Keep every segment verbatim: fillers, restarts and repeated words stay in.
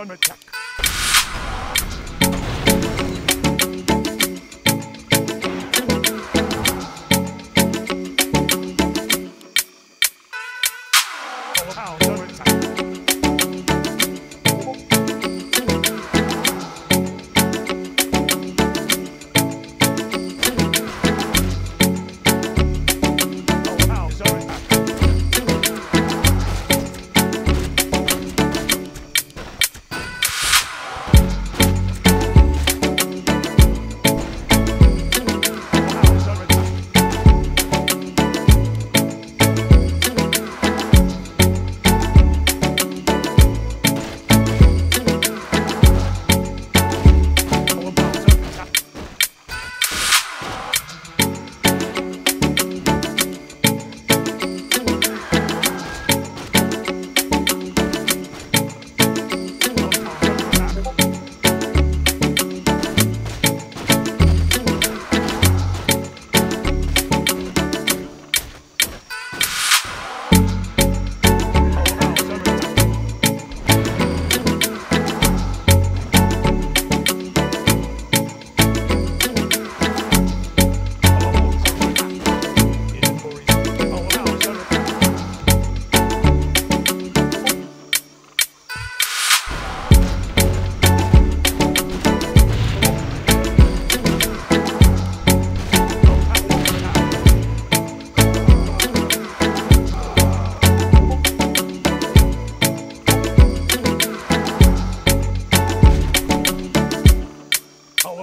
Under attack.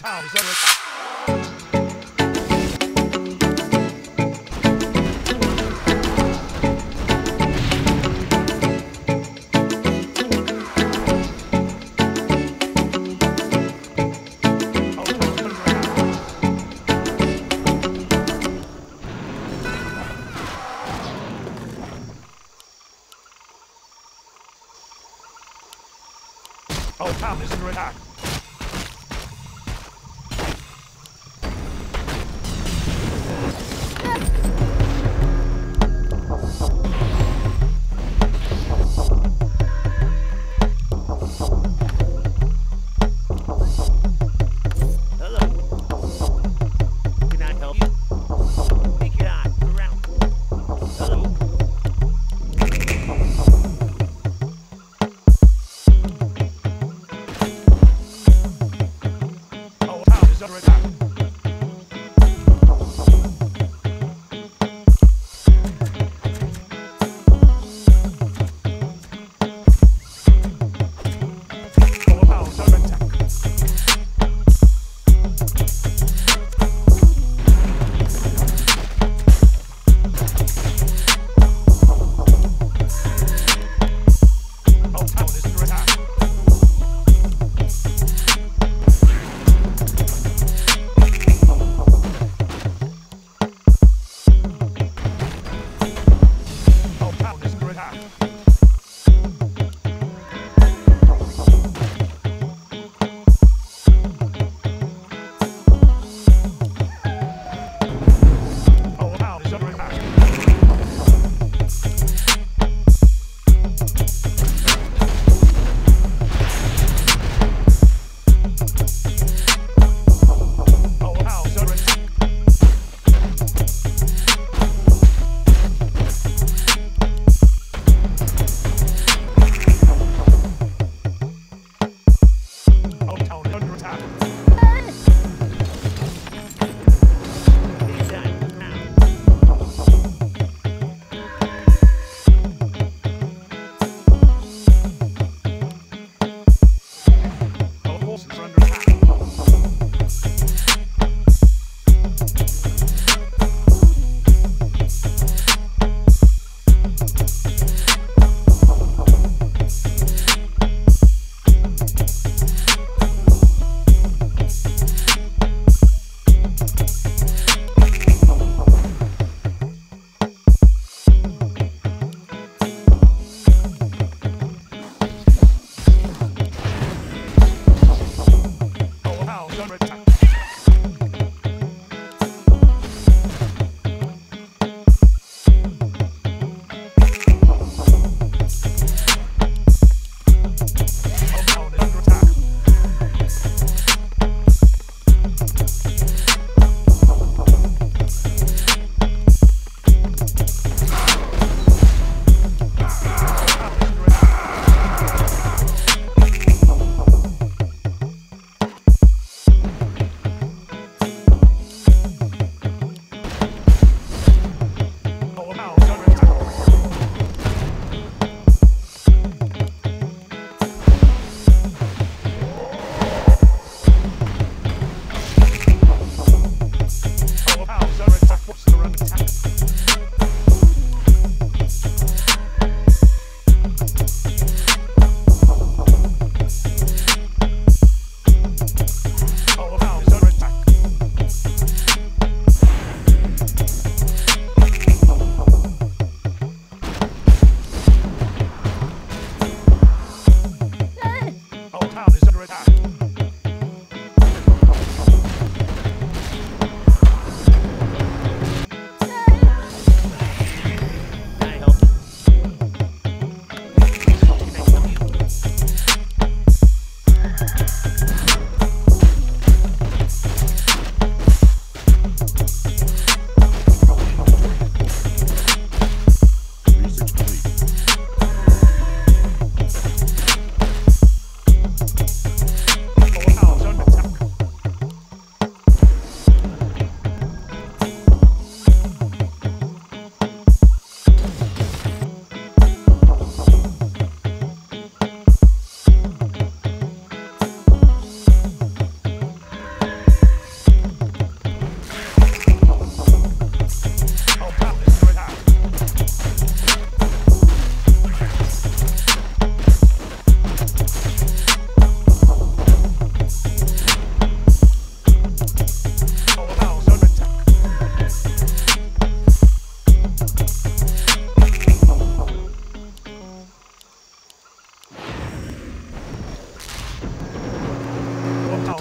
pounds. Oh, Tom is under attack. We'll be right back.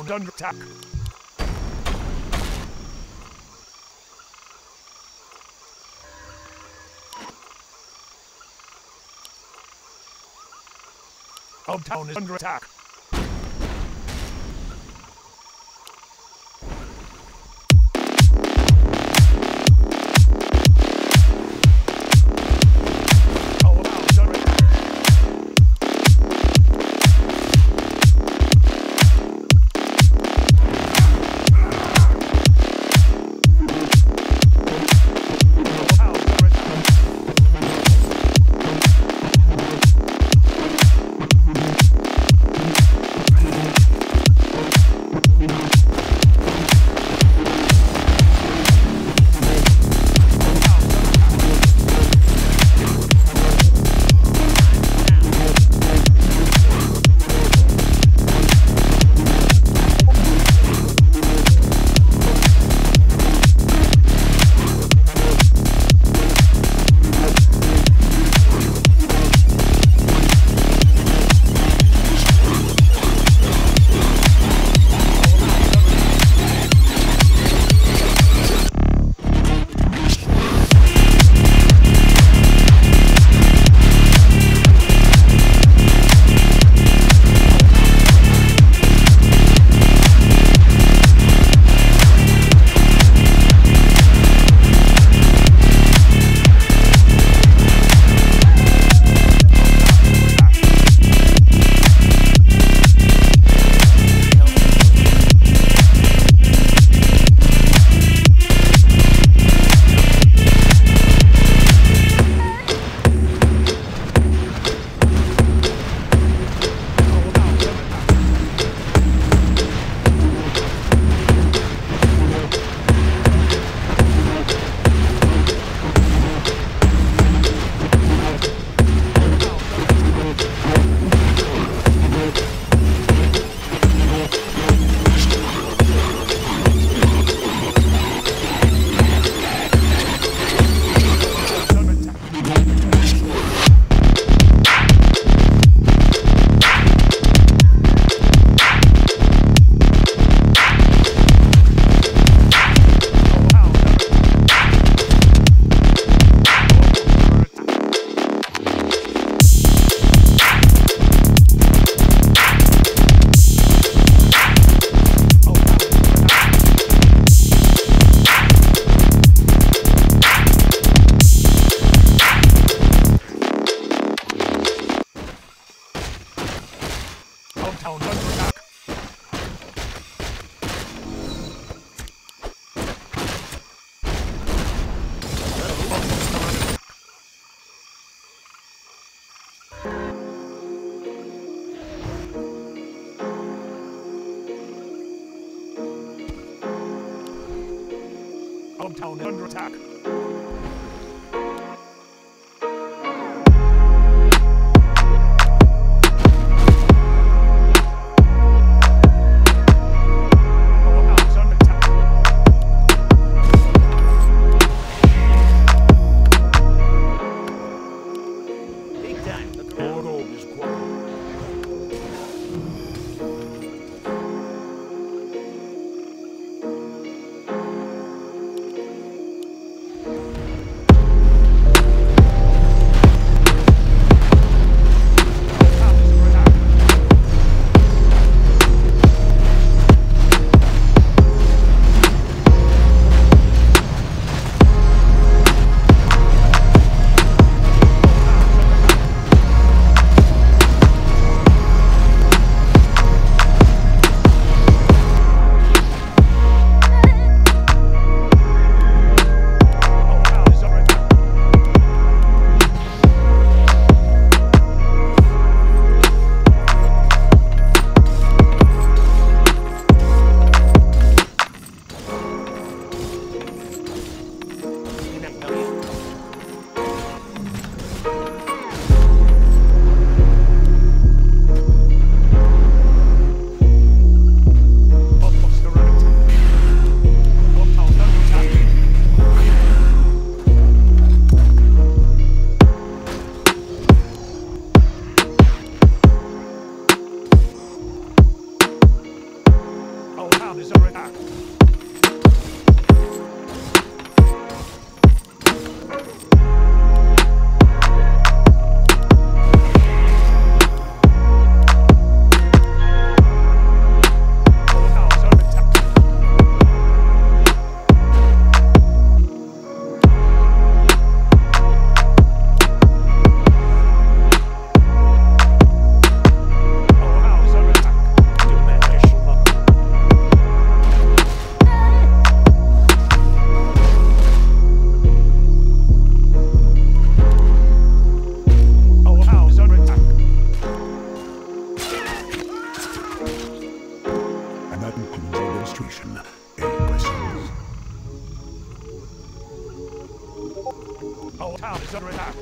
is under attack. Our town is under attack. Town under attack. is already out. Demonstration. Any questions? Our town is under attack.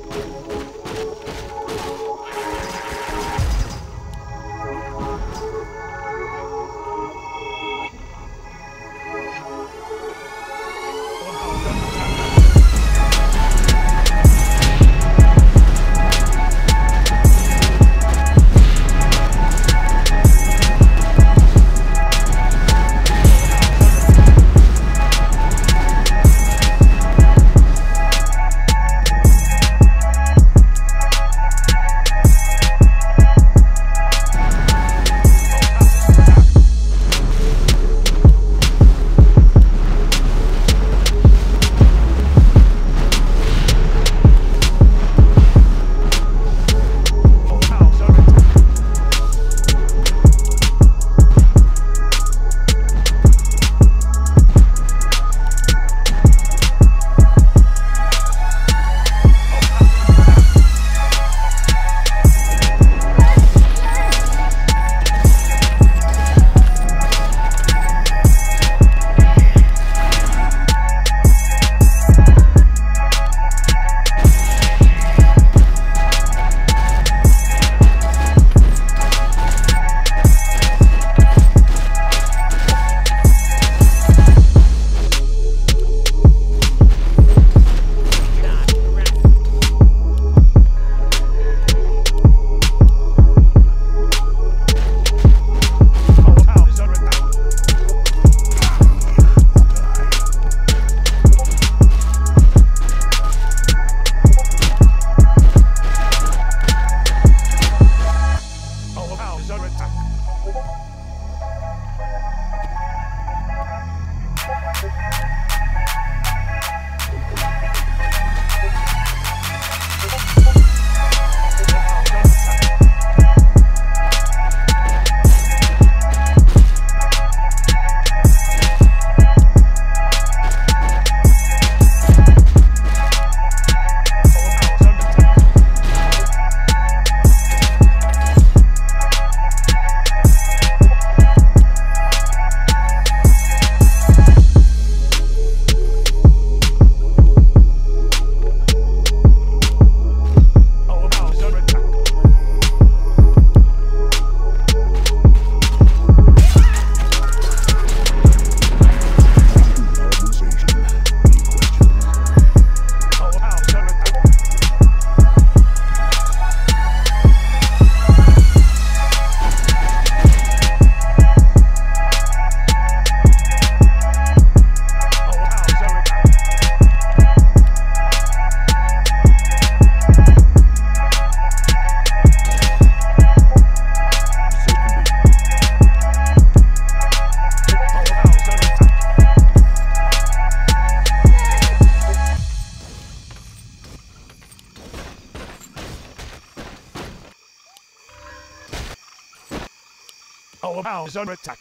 Our power is under attack.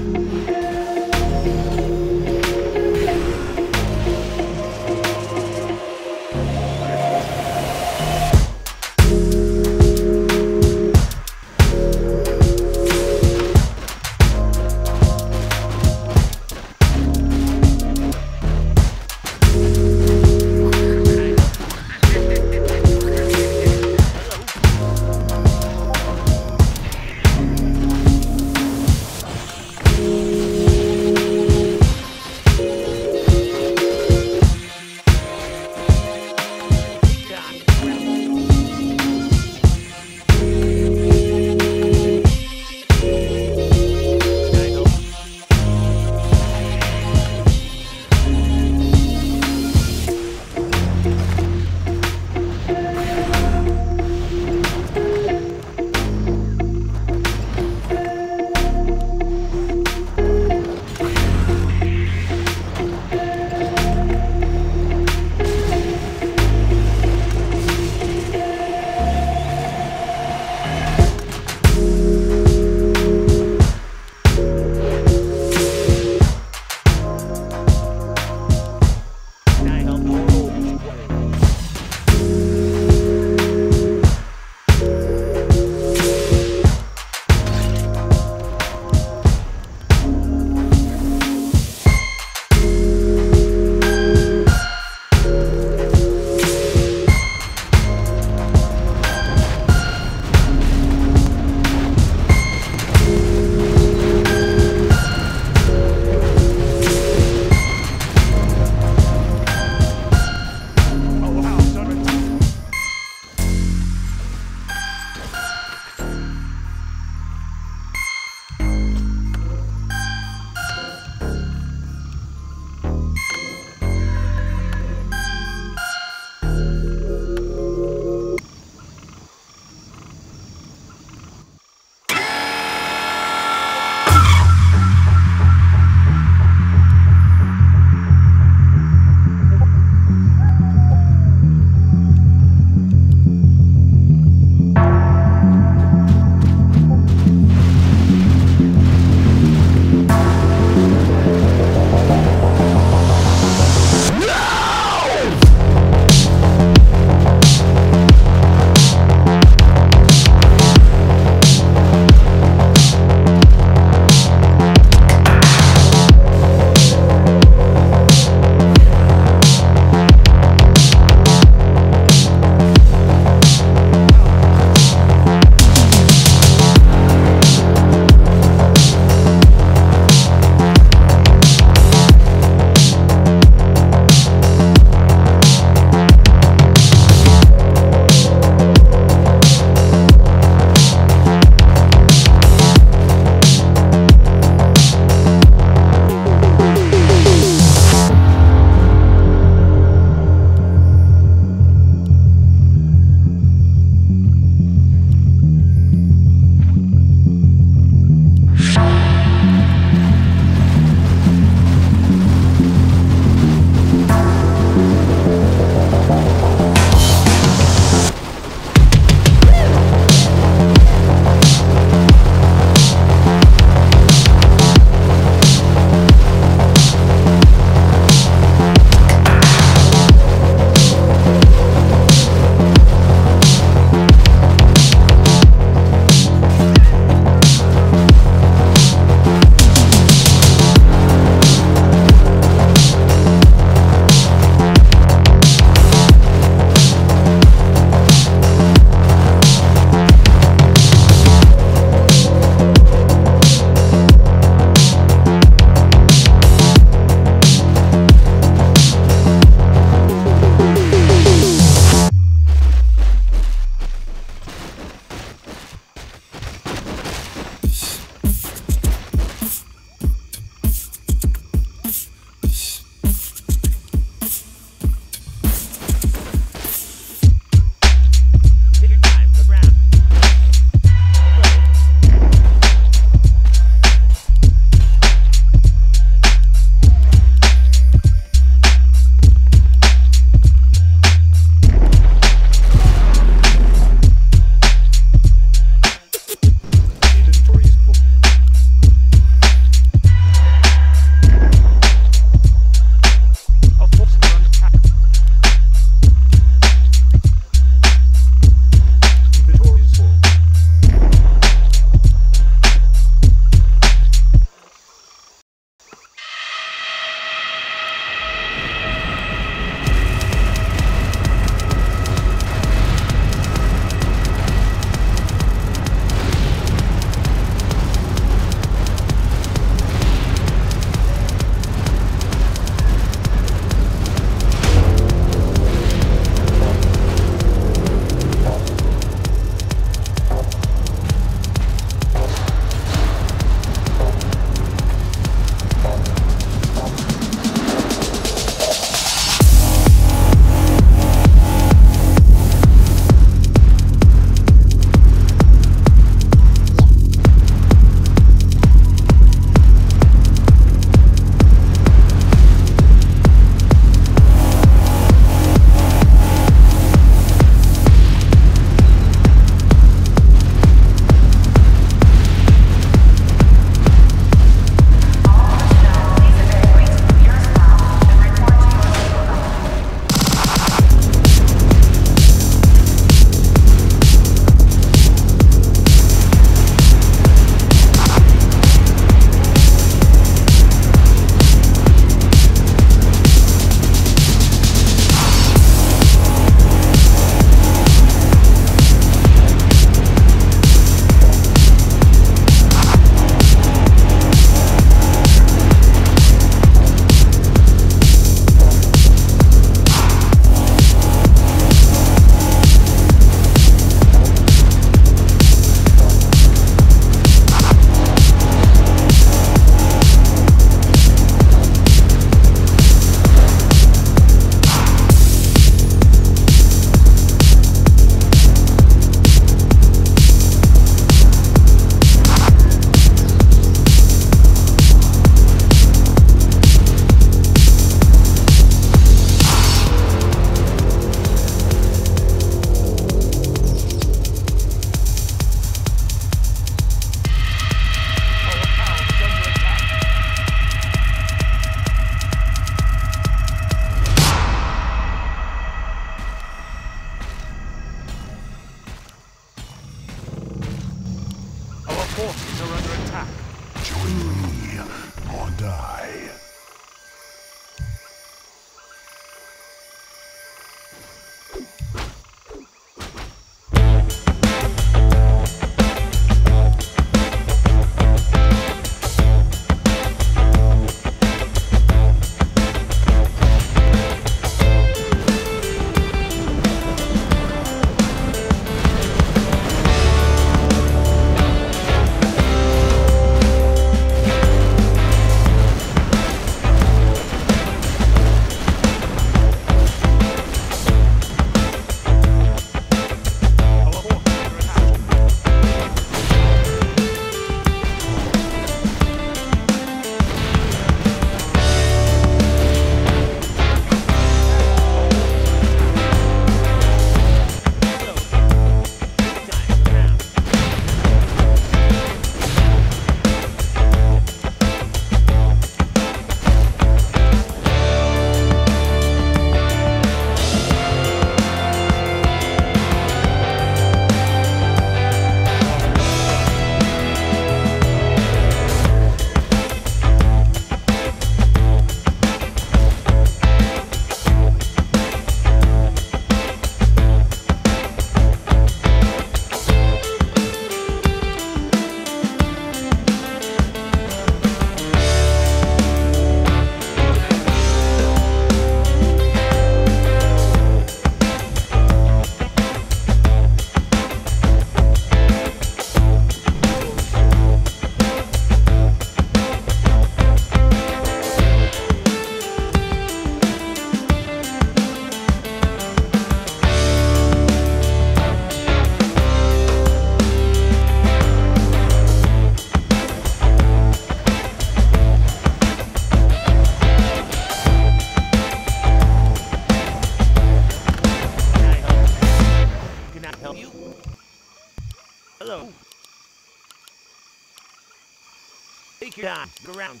Ground. Ground.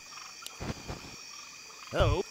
Oh.